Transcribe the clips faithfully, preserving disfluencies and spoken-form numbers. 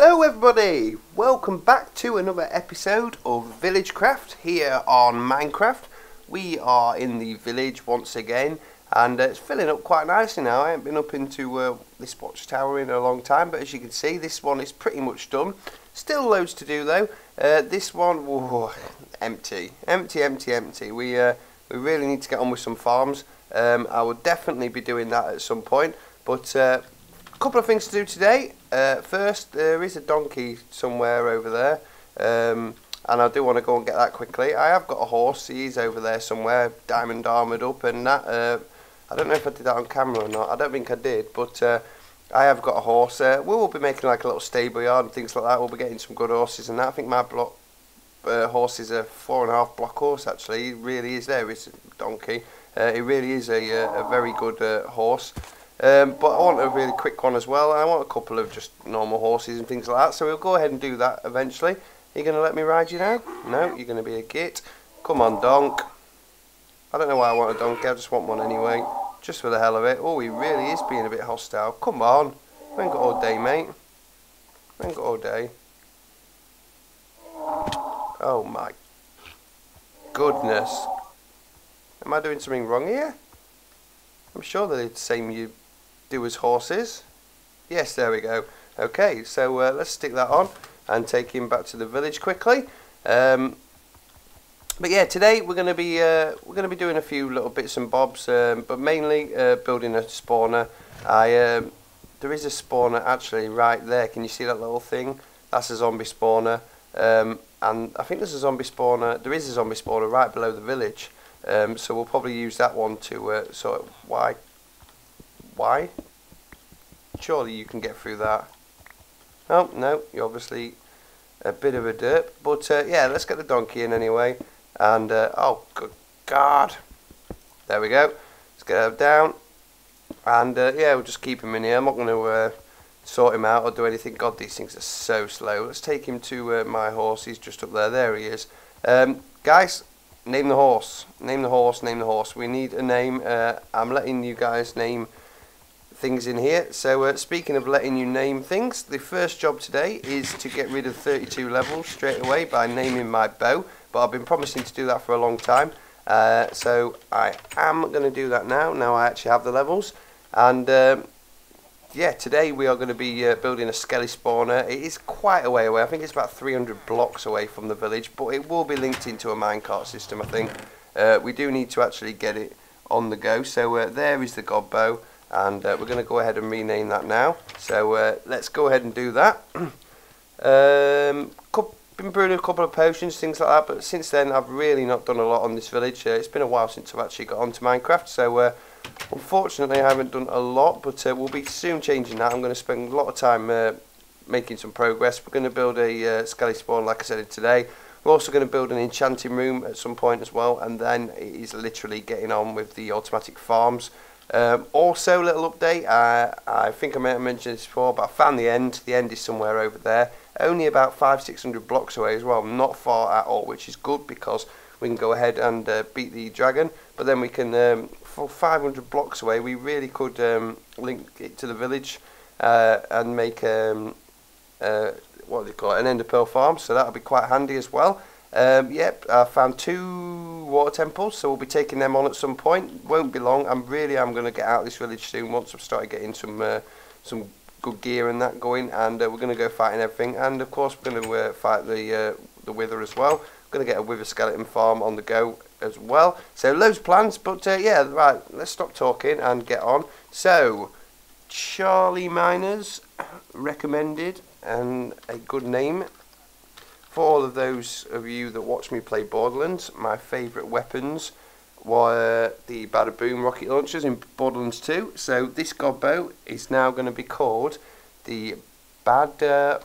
Hello everybody, welcome back to another episode of Villagecraft here on Minecraft. We are in the village once again and it's filling up quite nicely now. I haven't been up into uh, this watchtower in a long time, but as you can see this one is pretty much done. Still loads to do though. Uh, this one, whoa, empty, empty, empty, empty. We, uh, we really need to get on with some farms. Um, I will definitely be doing that at some point, but uh, a couple of things to do today. Uh, first, there is a donkey somewhere over there, um, and I do want to go and get that quickly. I have got a horse, he's over there somewhere, diamond armoured up and that. Uh, I don't know if I did that on camera or not, I don't think I did, but uh, I have got a horse. Uh, we will be making like a little stable yard and things like that. We'll be getting some good horses and that. I think my block uh, horse is a four and a half block horse actually. He really is there, it's a donkey. Uh, he really is a, a, a very good uh, horse. Um, but I want a really quick one as well. I want a couple of just normal horses and things like that. So we'll go ahead and do that eventually. Are you going to let me ride you now? No, you're going to be a git. Come on, donk. I don't know why I want a donkey. I just want one anyway. Just for the hell of it. Oh, he really is being a bit hostile. Come on. We ain't got all day, mate. We ain't got all day. Oh, my goodness. Am I doing something wrong here? I'm sure they're the same you... do as horses. Yes, there we go. Okay, so uh, let's stick that on and take him back to the village quickly. Um, but yeah, today we're going to be uh, we're going to be doing a few little bits and bobs, um, but mainly uh, building a spawner. I um, there is a spawner actually right there. Can you see that little thing? That's a zombie spawner, um, and I think there's a zombie spawner. There is a zombie spawner right below the village, um, so we'll probably use that one to uh, sort of why. Why? Surely you can get through that. Oh, no, you're obviously a bit of a derp. But, uh, yeah, let's get the donkey in anyway. And, uh, oh, good God. There we go. Let's get him down. And, uh, yeah, we'll just keep him in here. I'm not going to uh, sort him out or do anything. God, these things are so slow. Let's take him to uh, my horse. He's just up there. There he is. Um, guys... Name the horse. Name the horse. Name the horse. We need a name. Uh, I'm letting you guys name things in here. So uh, speaking of letting you name things, the first job today is to get rid of thirty-two levels straight away by naming my bow. But I've been promising to do that for a long time. Uh, so I am going to do that now. Now I actually have the levels. And um, yeah, today we are going to be uh, building a skelly spawner. It is quite a way away. I think it's about three hundred blocks away from the village, but it will be linked into a minecart system, I think. Uh, we do need to actually get it on the go. So uh, there is the god bow, and uh, we're going to go ahead and rename that now. So uh, let's go ahead and do that. um, been brewing a couple of potions, things like that, but since then I've really not done a lot on this village. Uh, it's been a while since I've actually got onto Minecraft, so... Uh, Unfortunately, I haven't done a lot, but uh, we'll be soon changing that. I'm going to spend a lot of time uh, making some progress. We're going to build a uh, skelly spawn, like I said today. We're also going to build an enchanting room at some point as well, and then it is literally getting on with the automatic farms. Um, also, a little update, uh, I think I may have mentioned this before, but I found the end. The end is somewhere over there, only about five, six hundred blocks away as well, not far at all, which is good because we can go ahead and uh, beat the dragon, but then we can... Um, five hundred blocks away we really could um, link it to the village uh, and make um, uh, what do they call it, an Ender Pearl farm, so that'll be quite handy as well. Um, yep, I found two water temples, so we'll be taking them on at some point. Won't be long. I'm really I'm going to get out of this village soon once I've started getting some uh, some good gear and that going, and uh, we're going to go fighting everything, and of course we're going to uh, fight the uh, the wither as well. Going to get a wither skeleton farm on the go as well. So loads of plans, but uh, yeah, right, let's stop talking and get on. So, Charlie Miners recommended, and a good name. For all of those of you that watch me play Borderlands, my favourite weapons were the Badaboom rocket launchers in Borderlands two. So this god bow is now going to be called the Badabow.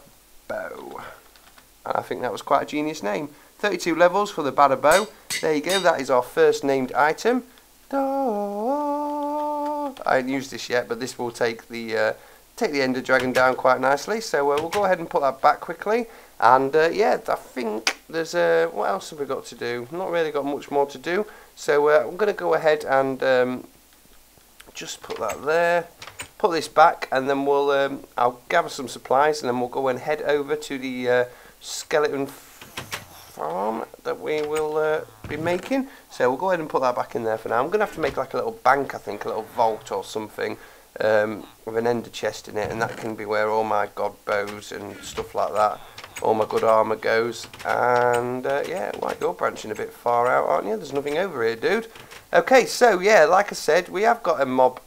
And I think that was quite a genius name. thirty-two levels for the Badabow. There you go, that is our first named item. I haven't used this yet, but this will take the uh, take the Ender Dragon down quite nicely. So uh, we'll go ahead and put that back quickly. And uh, yeah, I think there's a... Uh, what else have we got to do? Not really got much more to do. So uh, I'm going to go ahead and um, just put that there. put this back, and then we'll um, I'll gather some supplies, and then we'll go and head over to the uh, skeleton farm that we will uh, be making. So we'll go ahead and put that back in there for now. I'm going to have to make like a little bank, I think, a little vault or something, um, with an ender chest in it, and that can be where all my god bows and stuff like that, all my good armour goes. And uh, yeah, well, you're branching a bit far out, aren't you? There's nothing over here, dude. Okay, so yeah, like I said, we have got a mob,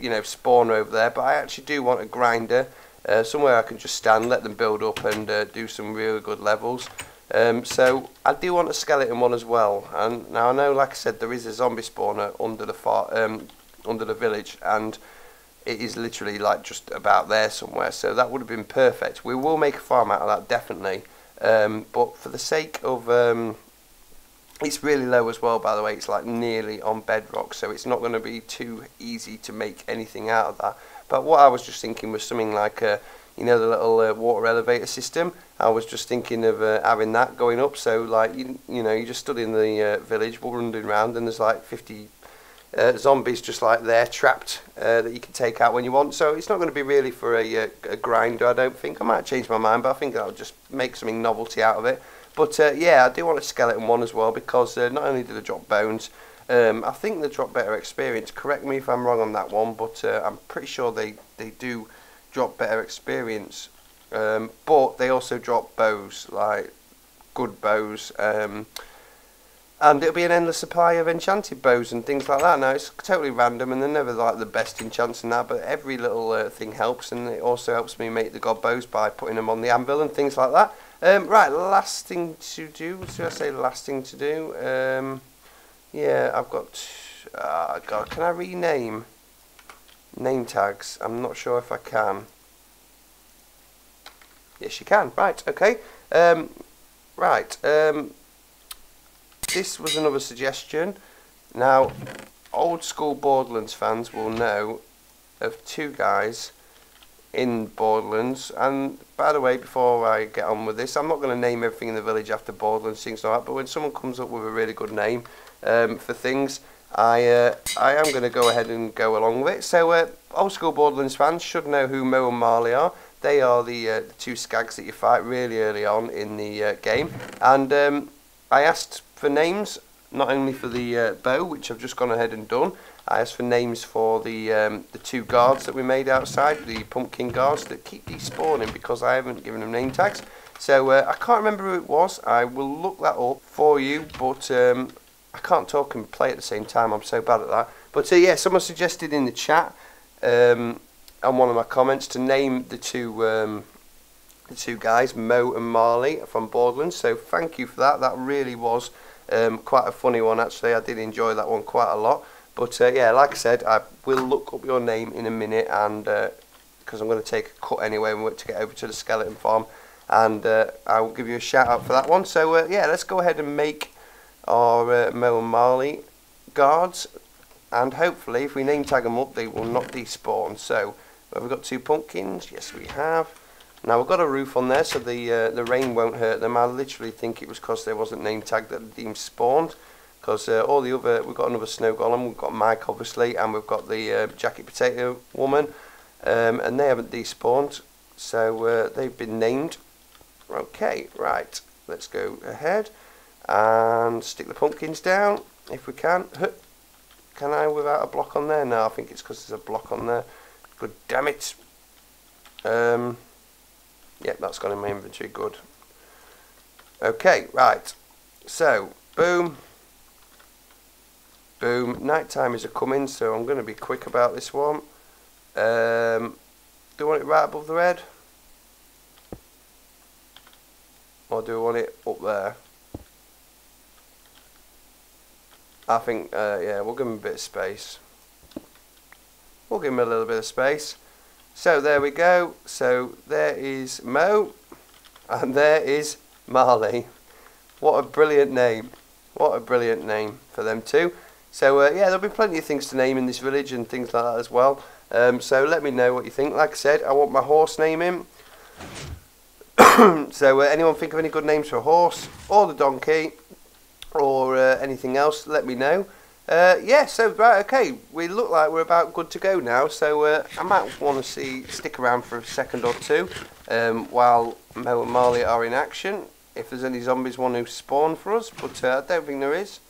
you know, spawner over there, but I actually do want a grinder, uh, somewhere I can just stand, let them build up, and uh, do some really good levels. Um, so I do want a skeleton one as well. And now I know, like I said, there is a zombie spawner under the far, um, under the village, and it is literally like just about there somewhere, so that would have been perfect. We will make a farm out of that, definitely, um, but for the sake of, um, it's really low as well, by the way. It's like nearly on bedrock, so it's not going to be too easy to make anything out of that. But what I was just thinking was something like a, you know, the little uh, water elevator system. I was just thinking of uh, having that going up, so like, you, you know, you just stood in the uh, village, wandering around, and there's like fifty uh, zombies just like there, trapped, uh, that you can take out when you want. So it's not going to be really for a, uh, a grinder, I don't think. I might change my mind, but I think I'll just make something novelty out of it. But uh, yeah, I do want a skeleton one as well, because uh, not only do they drop bones, um, I think they drop better experience. Correct me if I'm wrong on that one, but uh, I'm pretty sure they, they do drop better experience, um, but they also drop bows, like good bows, um, and it'll be an endless supply of enchanted bows and things like that. Now it's totally random, and they're never like the best enchants and that, but every little uh, thing helps, and it also helps me make the god bows by putting them on the anvil and things like that. Um, right, last thing to do, should I say last thing to do, um, yeah, I've got, oh god, can I rename name tags? I'm not sure if I can. Yes, you can. Right, okay. Um, right, um, this was another suggestion. Now, old school Borderlands fans will know of two guys in Borderlands, and by the way, before I get on with this, I'm not going to name everything in the village after Borderlands, things like that, but when someone comes up with a really good name um, for things, I uh, I am going to go ahead and go along with it. So uh, old school Borderlands fans should know who Mo and Marley are. They are the, uh, the two skags that you fight really early on in the uh, game, and um, I asked for names not only for the uh, bow, which I've just gone ahead and done. I asked for names for the um, the two guards that we made outside, the pumpkin guards that keep despawning because I haven't given them name tags. So uh, I can't remember who it was. I will look that up for you, but um, I can't talk and play at the same time. I'm so bad at that. But uh, yeah, someone suggested in the chat um, on one of my comments to name the two um, the two guys, Mo and Marley, from Borderlands. So thank you for that. That really was um, quite a funny one, actually. I did enjoy that one quite a lot. But uh, yeah, like I said, I will look up your name in a minute, and because uh, I'm going to take a cut anyway and work to get over to the skeleton farm, and uh, I will give you a shout out for that one. So uh, yeah, let's go ahead and make our uh, Mo and Marley guards, and hopefully if we name tag them up, they will not despawn. So have we got two pumpkins? Yes, we have. Now we've got a roof on there, so the uh, the rain won't hurt them. I literally think it was because there wasn't name tag that the team spawned. Because uh, all the other, we've got another snow golem, we've got Mike obviously, and we've got the uh, jacket potato woman, um, and they haven't despawned, so uh, they've been named. Okay, right, let's go ahead and stick the pumpkins down if we can. Can I without a block on there? No, I think it's because there's a block on there. Good damn it. Um, yep, yeah, that's gone in my inventory, good. Okay, right, so boom. Boom, night time is a coming, so I'm going to be quick about this one. Um, do I want it right above the red? Or do I want it up there? I think, uh, yeah, we'll give him a bit of space. We'll give him a little bit of space. So there we go. So there is Mo, and there is Marley. What a brilliant name. What a brilliant name for them two. So, uh, yeah, there'll be plenty of things to name in this village and things like that as well. Um, so let me know what you think. Like I said, I want my horse name in. So uh, anyone think of any good names for a horse or the donkey or uh, anything else, let me know. Uh, yeah, so right, okay, we look like we're about good to go now, so uh, I might want to see stick around for a second or two um, while Mo and Marley are in action, if there's any zombies one who spawn for us, but uh, I don't think there is.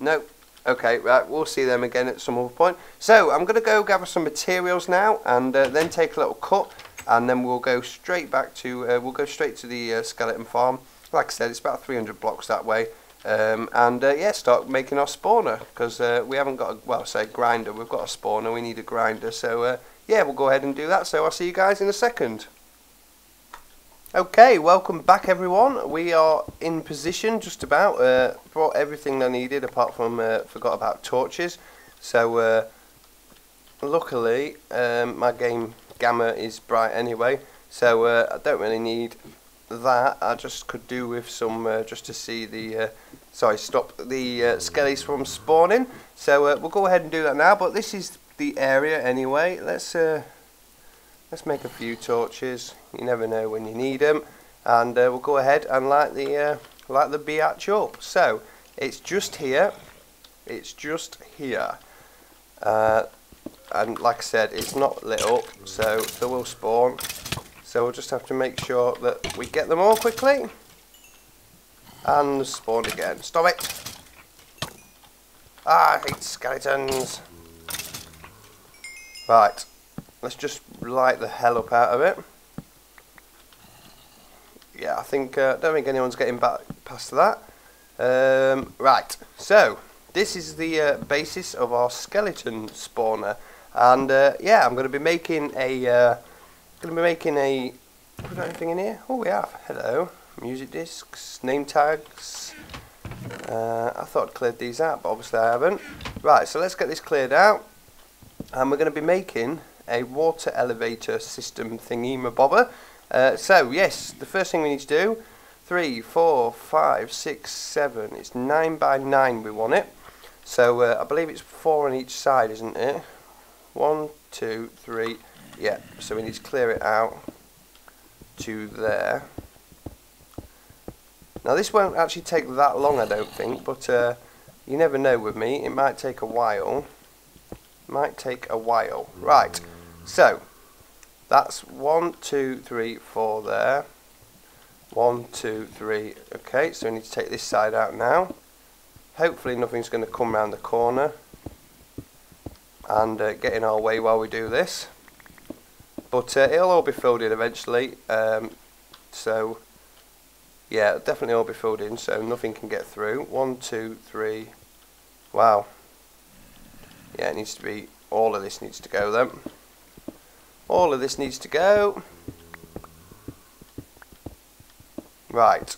Nope. Okay, right, we'll see them again at some other point. So, I'm going to go gather some materials now, and uh, then take a little cut, and then we'll go straight back to, uh, we'll go straight to the uh, skeleton farm. Like I said, it's about three hundred blocks that way. Um, and uh, yeah, start making our spawner, because uh, we haven't got a, well, say grinder, we've got a spawner, we need a grinder, so uh, yeah, we'll go ahead and do that. So I'll see you guys in a second. Okay, welcome back everyone, we are in position just about, uh, brought everything I needed apart from, uh, forgot about torches, so uh, luckily um, my game gamma is bright anyway, so uh, I don't really need that. I just could do with some uh, just to see the uh, sorry stop the uh, skellies from spawning, so uh, we'll go ahead and do that now. But this is the area anyway. Let's uh, let's make a few torches, you never know when you need them, and uh, we'll go ahead and light the uh, light the biatch up. So it's just here, it's just here uh, and like I said, it's not lit up, so they will spawn. So we'll just have to make sure that we get them all quickly. And spawn again. Stop it! Ah, I hate skeletons! Right. Let's just light the hell up out of it. Yeah, I think, uh, don't think anyone's getting back past that. Um, right. So, this is the uh, basis of our skeleton spawner. And, uh, yeah, I'm going to be making a... Uh, Gonna be making a. Have we got anything in here? Oh, we have. Hello. Music discs, name tags. Uh, I thought I'd cleared these out, but obviously I haven't. Right, so let's get this cleared out. And we're going to be making a water elevator system thingy mabobber. Uh, so, yes, the first thing we need to do three, four, five, six, seven. It's nine by nine we want it. So, uh, I believe it's four on each side, isn't it? One, two, three. Yeah, so we need to clear it out to there. Now this won't actually take that long, I don't think, but uh, you never know with me. It might take a while. Might take a while. Right, so that's one, two, three, four there. One, two, three. Okay, so we need to take this side out now. Hopefully nothing's going to come round the corner and uh, get in our way while we do this. But uh, it'll all be filled in eventually, um, so yeah, it'll definitely all be filled in, so nothing can get through. One, two, three. Wow. Yeah, it needs to be. All of this needs to go then. All of this needs to go. Right.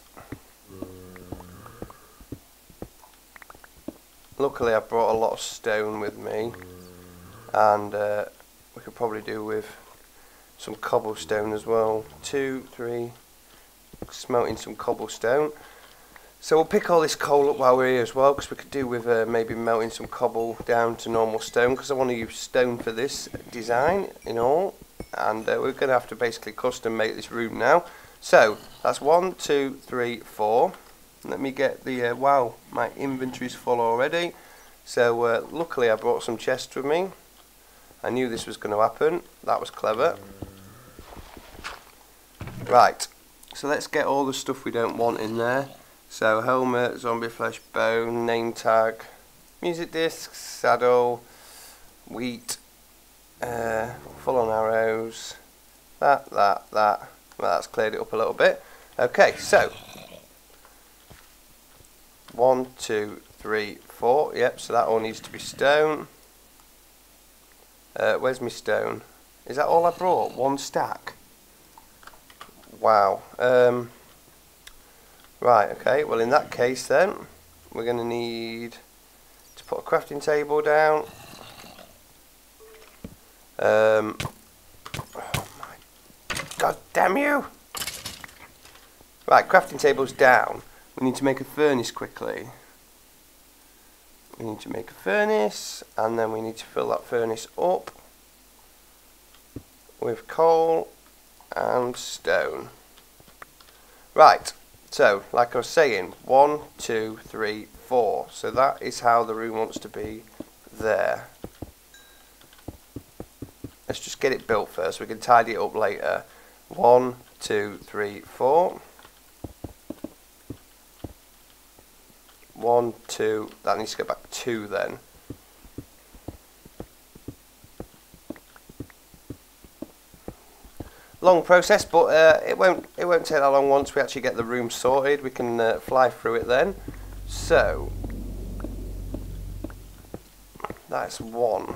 Luckily, I brought a lot of stone with me, and uh, we could probably do with some cobblestone as well. Two, three, smelting some cobblestone. So we'll pick all this coal up while we're here as well, because we could do with uh, maybe melting some cobble down to normal stone, because I want to use stone for this design in all. And uh, we're going to have to basically custom make this room now. So that's one, two, three, four. Let me get the, uh, wow, my inventory's full already. So uh, luckily I brought some chests with me. I knew this was going to happen. That was clever. Right, so let's get all the stuff we don't want in there. So helmet, zombie flesh, bone, name tag, music discs, saddle, wheat, uh, full on arrows, that, that, that. Well, that's cleared it up a little bit. Okay, so one, two, three, four. Yep, so that all needs to be stone. Uh, where's my stone? Is that all I brought? One stack? Wow. Um, right, okay. Well, in that case then, we're going to need to put a crafting table down. Um, oh my... God damn you! Right, crafting table's down. We need to make a furnace quickly. We need to make a furnace, and then we need to fill that furnace up with coal and stone. Right, So, like I was saying, one, two, three, four. So that is how the room wants to be there. Let's just get it built first. We can tidy it up later. One, two, three, four. One, two. That needs to go back two then. Long process, but uh, it won't it won't take that long. Once we actually get the room sorted, we can uh, fly through it then. So that's one.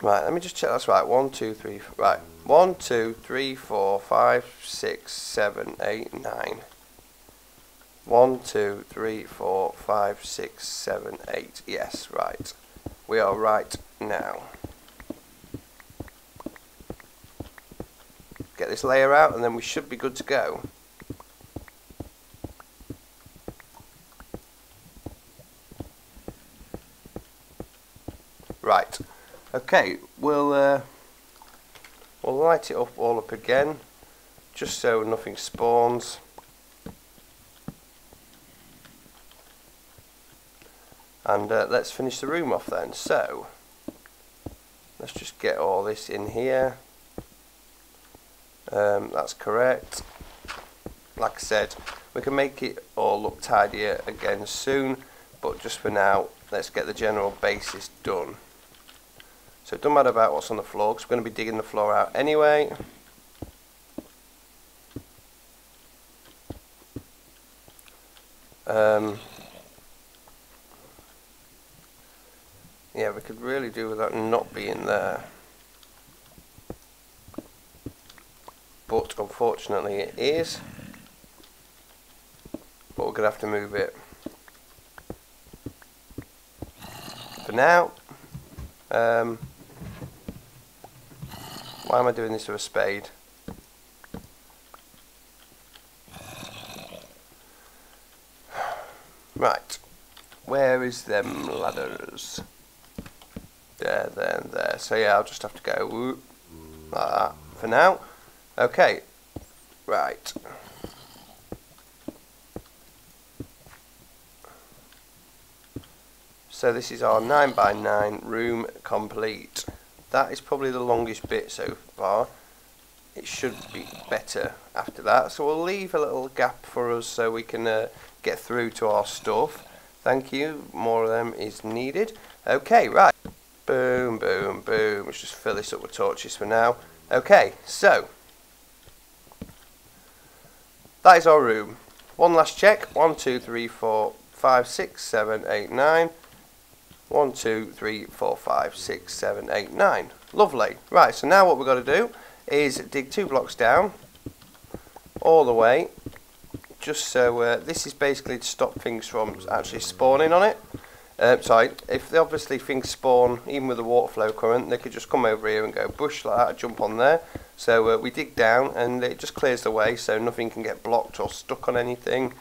Right, let me just check that's right. One, two, three. Right, one, two, three, four, five, six, seven, eight, nine. One, two, three, four, five, six, seven, eight. Yes, right. We are right now. Get this layer out and then we should be good to go. Right, okay, we'll uh, we'll light it up all up again just so nothing spawns. And uh, let's finish the room off then. So let's just get all this in here. Um, that's correct. Like I said, we can make it all look tidier again soon, but just for now let's get the general basis done. So it doesn't matter about what's on the floor because we're going to be digging the floor out anyway. Um, yeah, we could really do without not being there. But unfortunately it is, but we're going to have to move it for now. Um, why am I doing this with a spade? Right, where is them ladders? There, there, and there. So yeah, I'll just have to go whoop, like that for now. Okay, right. So this is our nine by nine room complete. That is probably the longest bit so far. It should be better after that. So we'll leave a little gap for us so we can uh, get through to our stuff. Thank you, more of them is needed. Okay, right. Boom, boom, boom. Let's just fill this up with torches for now. Okay, so that is our room. One last check. One, two, three, four, five, six, seven, eight, nine. One, two, three, four, five, six, seven, eight, nine. Lovely. Right, so now what we've got to do is dig two blocks down all the way, just so uh, this is basically to stop things from actually spawning on it. Uh, sorry, if they obviously things spawn, even with the water flow current, they could just come over here and go bush like that, jump on there. So uh, we dig down and it just clears the way so nothing can get blocked or stuck on anything.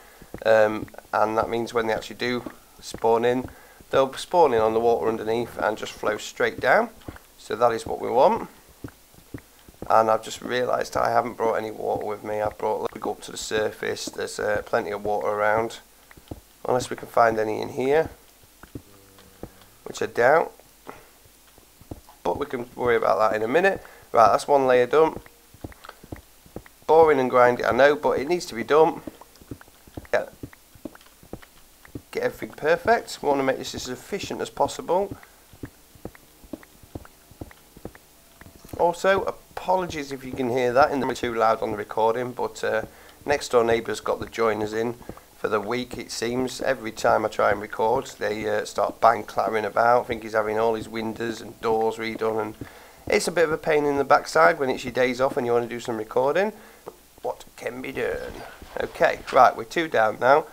Um, and that means when they actually do spawn in, they'll spawn in on the water underneath and just flow straight down. So that is what we want. And I've just realised I haven't brought any water with me. I've brought, we go up to the surface, there's uh, plenty of water around. Unless we can find any in here, which I doubt, but we can worry about that in a minute. Right, that's one layer done. Boring and grinding, I know, but it needs to be done. Get, get everything perfect. We want to make this as efficient as possible. Also, apologies if you can hear that in the too loud on the recording, but uh, next door neighbour's got the joiners in for the week, it seems. Every time I try and record, they uh, start bang clattering about. I think he's having all his windows and doors redone, and it's a bit of a pain in the backside when it's your days off and you want to do some recording. What can be done? Okay, right, we're two down now.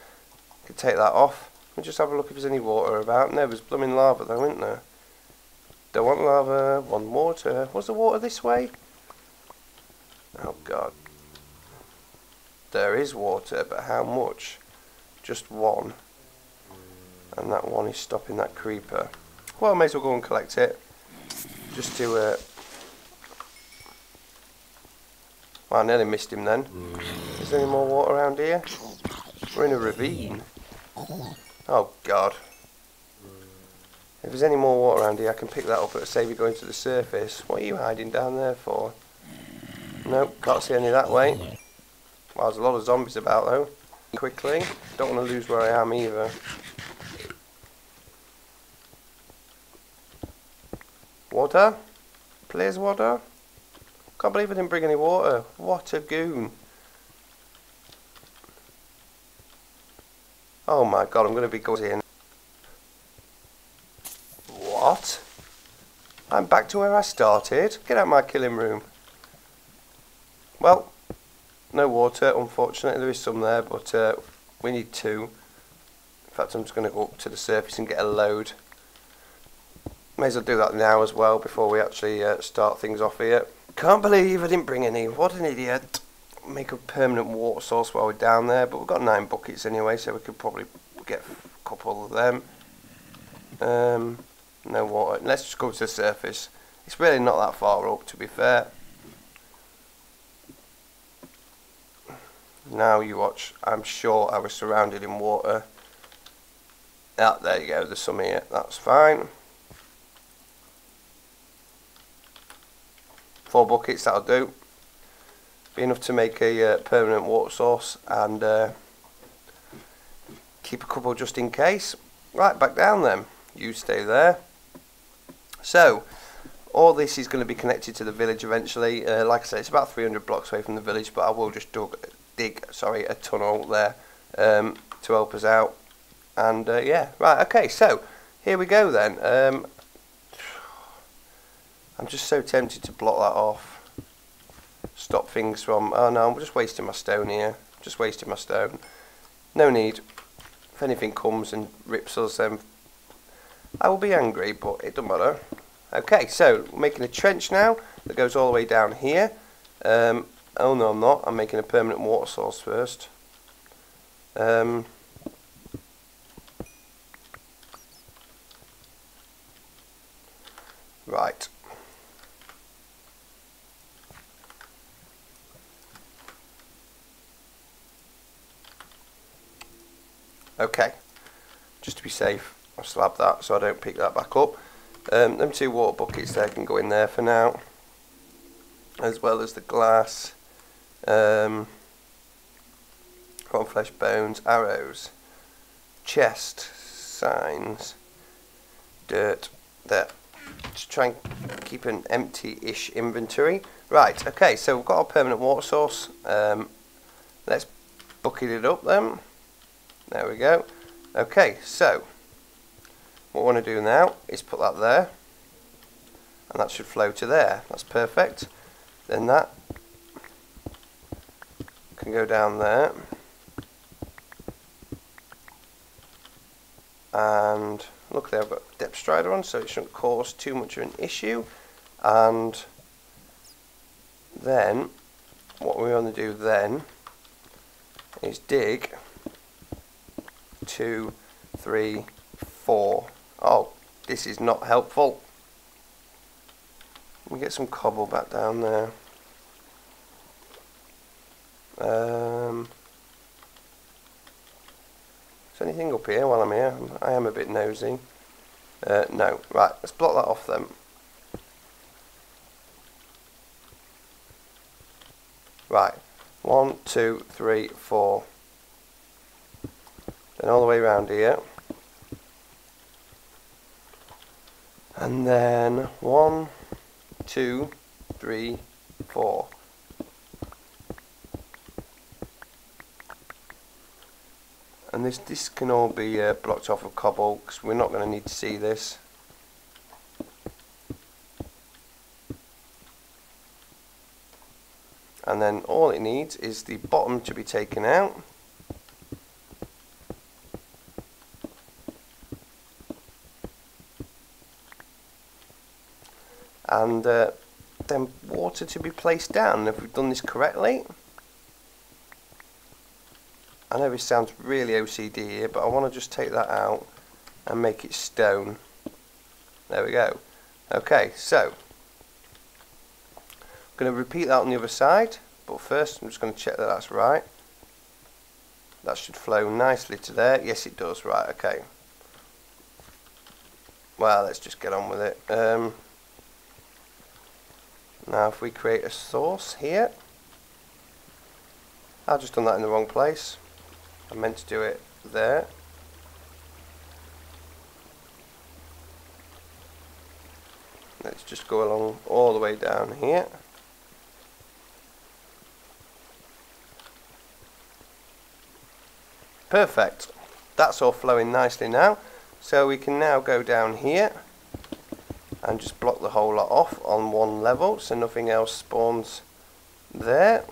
Can take that off. We'll just have a look if there's any water about. No, there's blooming lava though, isn't there? Don't want lava, want water. Was the water this way? Oh God. There is water, but how much? Just one, and that one is stopping that creeper. Well, I may as well go and collect it just to uh, Well, I nearly missed him then. Is there any more water around here? We're in a ravine. Oh, God. If there's any more water around here, I can pick that up at a save you going to the surface. What are you hiding down there for? Nope, can't see any that way. Well, there's a lot of zombies about, though. Quickly. Don't want to lose where I am, either. Water? Please, water? Can't believe I didn't bring any water. What a goon. Oh my God, I'm going to be going in. What? I'm back to where I started. Get out my killing room. Well, no water, unfortunately. There is some there, but uh, we need two. In fact, I'm just going to go up to the surface and get a load. May as well do that now as well, before we actually uh, start things off here. Can't believe I didn't bring any. What an idiot. Make a permanent water source while we're down there, but we've got nine buckets anyway, so we could probably get a couple of them. Um, no water. Let's just go to the surface. It's really not that far up, to be fair. Now you watch. I'm sure I was surrounded in water. Ah, there you go. There's some here. That's fine. Four buckets, that'll do. Be enough to make a uh, permanent water source and uh, keep a couple just in case. Right, back down then. You stay there. So, all this is going to be connected to the village eventually. Uh, like I said, it's about three hundred blocks away from the village, but I will just dug, dig sorry, a tunnel there um, to help us out. And uh, yeah, right, okay, so here we go then. Um, I'm just so tempted to block that off. Stop things from... Oh no, I'm just wasting my stone here. Just wasting my stone. No need. If anything comes and rips us, then I will be angry, but it doesn't matter. Okay, so we're making a trench now that goes all the way down here. Um, oh no, I'm not. I'm making a permanent water source first. Um... Right. Okay, just to be safe, I'll slab that so I don't pick that back up. Um, them two water buckets there can go in there for now, as well as the glass, um, cornflesh bones, arrows, chest, signs, dirt, there. Just try and keep an empty-ish inventory. Right, okay, so we've got our permanent water source. Um, let's bucket it up then. There we go. Okay, so what we want to do now is put that there, and that should flow to there. That's perfect. Then that can go down there, and look, there I've got a depth strider on, so it shouldn't cause too much of an issue. And then what we want to do then is dig two, three, four. Oh, this is not helpful. Let me get some cobble back down there. Um, is there anything up here while I'm here? I am a bit nosy. Uh, no, right, let's block that off then. Right, one, two, three, four. Then all the way around here, and then one, two, three, four. And this this can all be uh, blocked off of cobble because we're not going to need to see this. And then all it needs is the bottom to be taken out. And uh, then water to be placed down. If we've done this correctly, I know this sounds really O C D here, but I want to just take that out and make it stone. There we go. Okay, so I'm going to repeat that on the other side. But first I'm just going to check that that's right. That should flow nicely to there. Yes, it does. Right, okay. Well, let's just get on with it. Um, now if we create a source here. I've just done that in the wrong place. I meant to do it there. Let's just go along all the way down here. Perfect. That's all flowing nicely now. So we can now go down here and just block the whole lot off on one level so nothing else spawns there.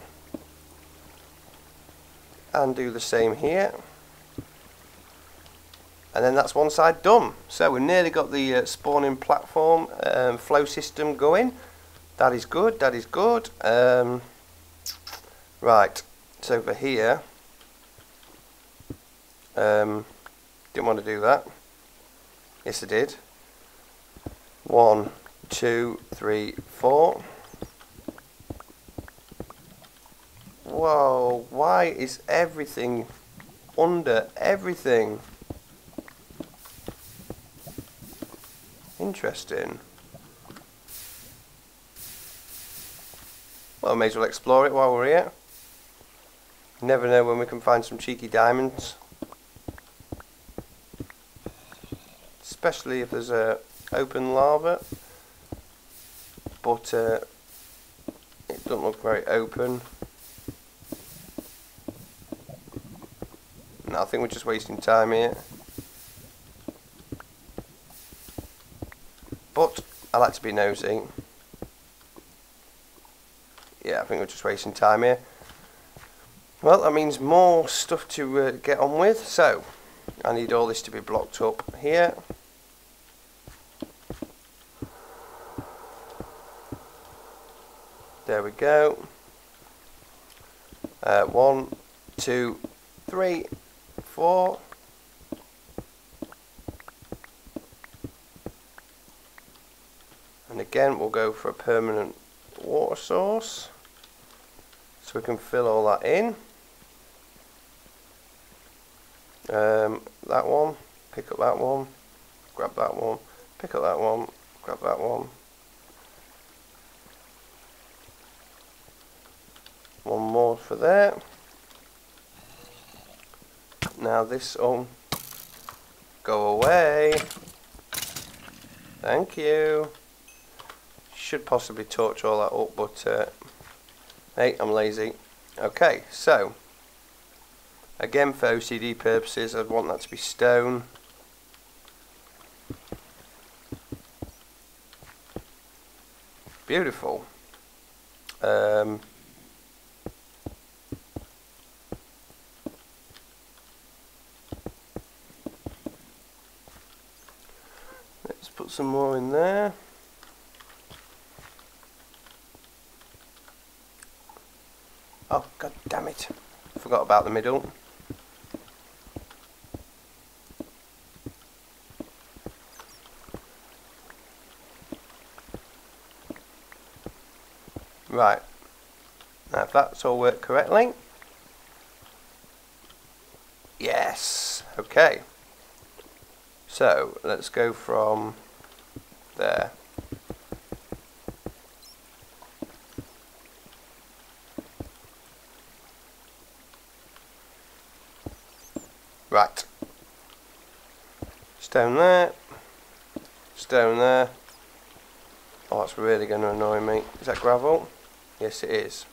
And do the same here. And then that's one side done. So we've nearly got the uh, spawning platform um, flow system going. That is good, that is good. Um, right, it's over here. Um, didn't want to do that. Yes, I did. One, two, three, four. Whoa, why is everything under everything? Interesting. Well, I may as well explore it while we're here. Never know when we can find some cheeky diamonds. Especially if there's a open lava, but uh, it doesn't look very open. No, I think we're just wasting time here. But I like to be nosy. Yeah, I think we're just wasting time here. Well, that means more stuff to uh, get on with. So I need all this to be blocked up here. There we go. Uh, one, two, three, four. And again, we'll go for a permanent water source so we can fill all that in. Um, that one, pick up that one, grab that one, pick up that one, grab that one. One more for there. Now this one, go away. Thank you. Should possibly torch all that up, but uh, hey, I'm lazy. Okay, so again, for O C D purposes, I'd want that to be stone. Beautiful. Um, let's put some more in there. Oh, God damn it. Forgot about the middle. Right, now if that's all worked correctly, yes, okay, so let's go from there, right, stone there, stone there, oh that's really going to annoy me, is that gravel? Yes, it is.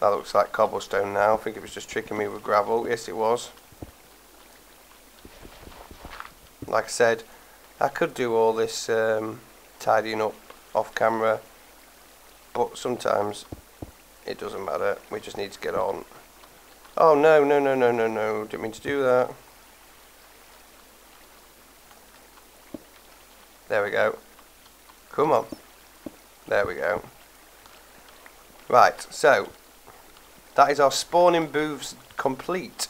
That looks like cobblestone now. I think it was just tricking me with gravel. Yes, it was. Like I said, I could do all this um, tidying up off camera, but sometimes it doesn't matter. We just need to get on. Oh, no, no, no, no, no, no. Didn't mean to do that. There we go. Come on. There we go. Right, so that is our spawning booths complete.